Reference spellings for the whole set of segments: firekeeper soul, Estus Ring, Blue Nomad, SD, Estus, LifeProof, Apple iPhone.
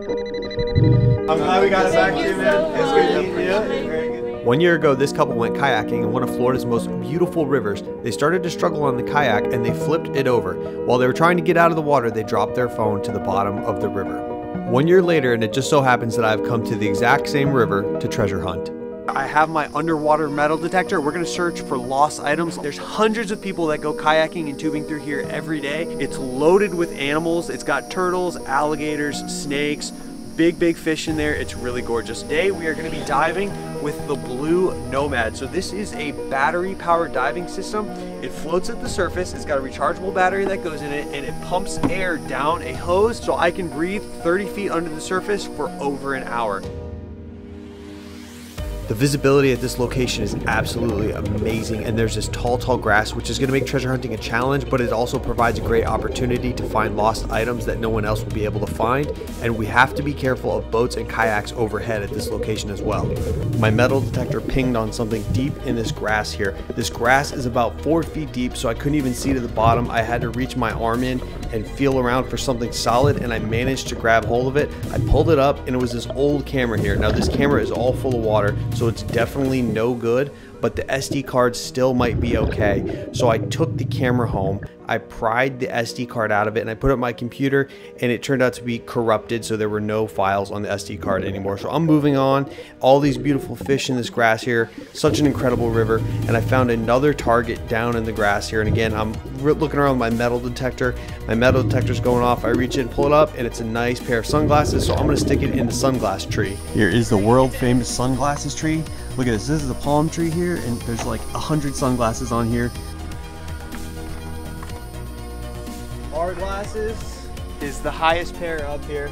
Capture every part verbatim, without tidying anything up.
I'm glad we got it back to you, man. It's good to meet you. Very good. One year ago, this couple went kayaking in one of Florida's most beautiful rivers. They started to struggle on the kayak and they flipped it over. While they were trying to get out of the water, they dropped their phone to the bottom of the river. One year later, and it just so happens that I've come to the exact same river to treasure hunt. I have my underwater metal detector. We're gonna search for lost items. There's hundreds of people that go kayaking and tubing through here every day. It's loaded with animals. It's got turtles, alligators, snakes, big, big fish in there. It's really gorgeous. Today, we are gonna be diving with the Blue Nomad. So this is a battery-powered diving system. It floats at the surface, it's got a rechargeable battery that goes in it, and it pumps air down a hose so I can breathe thirty feet under the surface for over an hour. The visibility at this location is absolutely amazing, and there's this tall, tall grass, which is gonna make treasure hunting a challenge, but it also provides a great opportunity to find lost items that no one else will be able to find, and we have to be careful of boats and kayaks overhead at this location as well. My metal detector pinged on something deep in this grass here. This grass is about four feet deep, so I couldn't even see to the bottom. I had to reach my arm in and feel around for something solid, and I managed to grab hold of it. I pulled it up, and it was this old camera here. Now, this camera is all full of water, so it's definitely no good, but the S D card still might be okay. So I took the camera home, I pried the S D card out of it, and I put up my computer, and it turned out to be corrupted, so there were no files on the S D card anymore. So I'm moving on. All these beautiful fish in this grass here, such an incredible river, and I found another target down in the grass here. And again, I'm looking around with my metal detector. My metal detector's going off. I reach in, pull it up, and it's a nice pair of sunglasses, so I'm gonna stick it in the sunglass tree. Here is the world-famous sunglasses tree. Look at this, this is a palm tree here, and there's like a hundred sunglasses on here. Our glasses is the highest pair up here.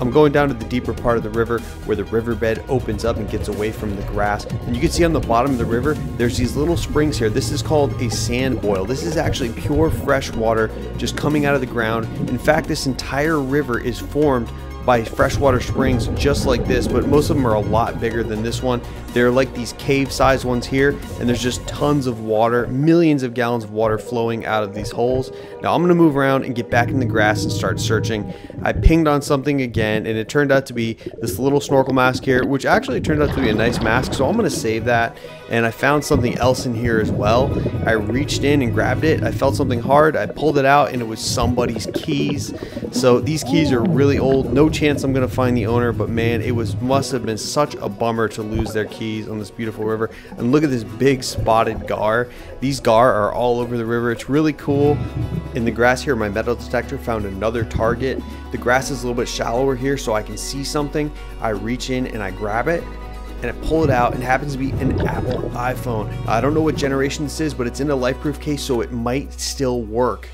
I'm going down to the deeper part of the river where the riverbed opens up and gets away from the grass. And you can see on the bottom of the river, there's these little springs here. This is called a sand boil. This is actually pure fresh water just coming out of the ground. In fact, this entire river is formed by freshwater springs just like this, but most of them are a lot bigger than this one. They're like these cave-sized ones here, and there's just tons of water, millions of gallons of water flowing out of these holes. Now I'm gonna move around and get back in the grass and start searching. I pinged on something again, and it turned out to be this little snorkel mask here, which actually turned out to be a nice mask, so I'm gonna save that. And I found something else in here as well. I reached in and grabbed it. I felt something hard. I pulled it out, and it was somebody's keys. So these keys are really old. No chance I'm gonna find the owner, but man, it was must have been such a bummer to lose their keys on this beautiful river. And look at this big spotted gar. These gar are all over the river. It's really cool. In the grass here, my metal detector found another target. The grass is a little bit shallower here, so I can see something. I reach in and I grab it, and I pull it out, and it happens to be an Apple iPhone. I don't know what generation this is, but it's in a LifeProof case, so it might still work.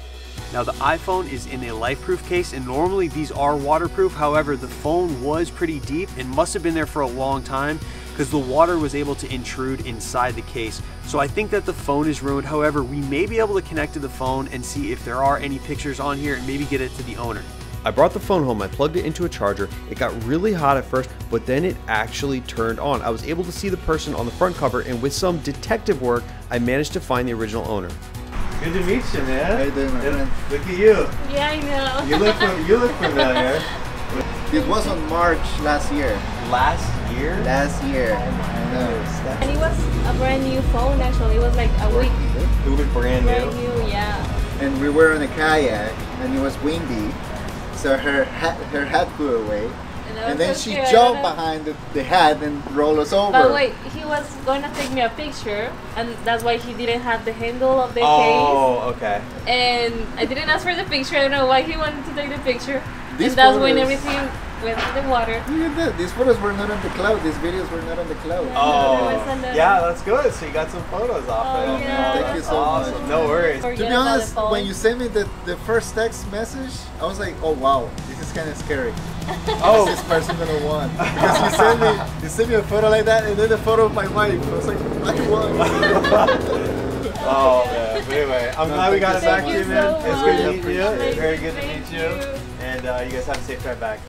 Now the iPhone is in a LifeProof case, and normally these are waterproof. However, the phone was pretty deep and must have been there for a long time because the water was able to intrude inside the case. So I think that the phone is ruined. However, we may be able to connect to the phone and see if there are any pictures on here and maybe get it to the owner. I brought the phone home, I plugged it into a charger. It got really hot at first, but then it actually turned on. I was able to see the person on the front cover, and with some detective work, I managed to find the original owner. Good to meet you, man. How you doing, my friend? Look at you. Yeah, I know. You look from, you look familiar. It was on March last year. Last year? Last year. Oh my goodness. And it was a brand new phone, actually. It was like a week. It was brand new. Brand new, yeah. And we were on a kayak, and it was windy. So her hat, her hat flew away, and, and then so she cute. jumped behind the, the hat and rolled us over. But wait, he was going to take me a picture, and that's why he didn't have the handle of the oh, case. Oh, okay. And I didn't ask for the picture. I don't know why he wanted to take the picture. These and that's photos, when everything went to the water. Look at that. These photos were not on the cloud. These videos were not on the cloud. Oh, no, yeah, that's good. So you got some photos off oh, it. Yeah. Thank that's you so awesome. much. No worries. Forget to be honest, when you sent me the, the first text message, I was like, oh, wow, this is kind of scary. Oh, this is person gonna want. Because you sent me, you sent me a photo like that, and then a photo of my wife. I was like, what? Oh, man. But anyway, I'm no, glad we got it back to you, man. So it's good to meet you. Very good to meet you. And uh, you guys have a safe drive back.